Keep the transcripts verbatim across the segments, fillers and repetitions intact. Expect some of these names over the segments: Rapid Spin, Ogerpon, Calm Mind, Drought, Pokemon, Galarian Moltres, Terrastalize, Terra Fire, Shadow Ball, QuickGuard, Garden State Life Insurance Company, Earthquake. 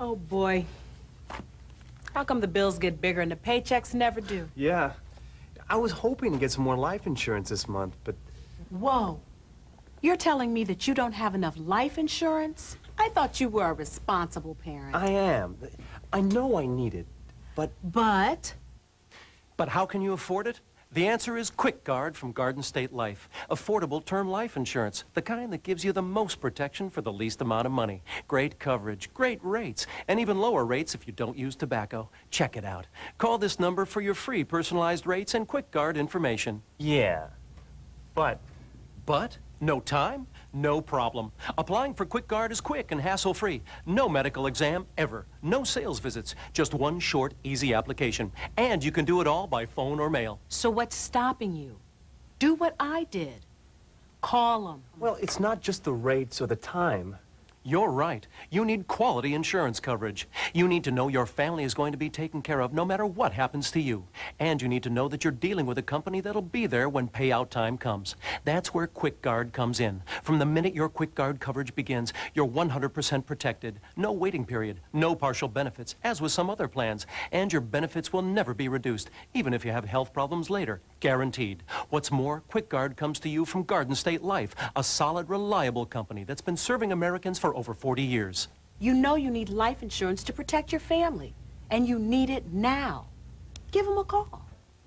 Oh, boy. How come the bills get bigger and the paychecks never do? Yeah. I was hoping to get some more life insurance this month, but... Whoa. You're telling me that you don't have enough life insurance? I thought you were a responsible parent. I am. I know I need it, but... But? But how can you afford it? The answer is QuickGuard from Garden State Life. Affordable term life insurance, the kind that gives you the most protection for the least amount of money. Great coverage, great rates, and even lower rates if you don't use tobacco. Check it out. Call this number for your free personalized rates and QuickGuard information. Yeah, but... But? No time, no problem. Applying for QuickGuard is quick and hassle-free. No medical exam ever. No sales visits. Just one short, easy application. And you can do it all by phone or mail. So what's stopping you? Do what I did. Call them. Well, it's not just the rates or the time. You're right. You need quality insurance coverage. You need to know your family is going to be taken care of no matter what happens to you. And you need to know that you're dealing with a company that'll be there when payout time comes. That's where QuickGuard comes in. From the minute your QuickGuard coverage begins, you're one hundred percent protected. No waiting period, no partial benefits, as with some other plans. And your benefits will never be reduced, even if you have health problems later. Guaranteed. What's more, QuickGuard comes to you from Garden State Life, a solid, reliable company that's been serving Americans for For over forty years. You know you need life insurance to protect your family, and you need it now. Give them a call.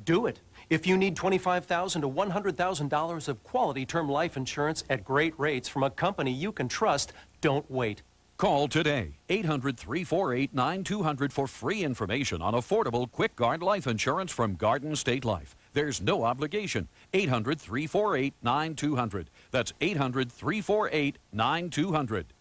Do it. If you need twenty-five thousand to one hundred thousand dollars of quality term life insurance at great rates from a company you can trust, don't wait. Call today, eight hundred, three four eight, nine two hundred, for free information on affordable QuickGuard life insurance from Garden State Life. There's no obligation. eight hundred, three four eight, nine two hundred. That's eight hundred, three four eight, nine two hundred.